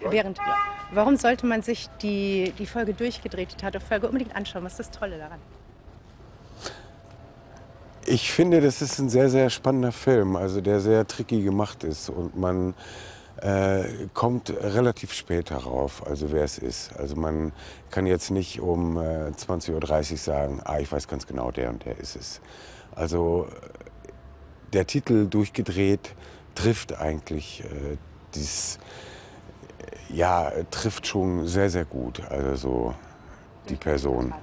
Während. Ja. Warum sollte man sich die Folge durchgedreht, die Tatort-Folge, unbedingt anschauen? Was ist das Tolle daran? Ich finde, das ist ein sehr, sehr spannender Film, also der sehr tricky gemacht ist. Und man kommt relativ spät darauf, also wer es ist. Also man kann jetzt nicht um 20:30 Uhr sagen, ah, ich weiß ganz genau, der und der ist es. Also der Titel Durchgedreht trifft eigentlich trifft schon sehr, sehr gut, also so die Person.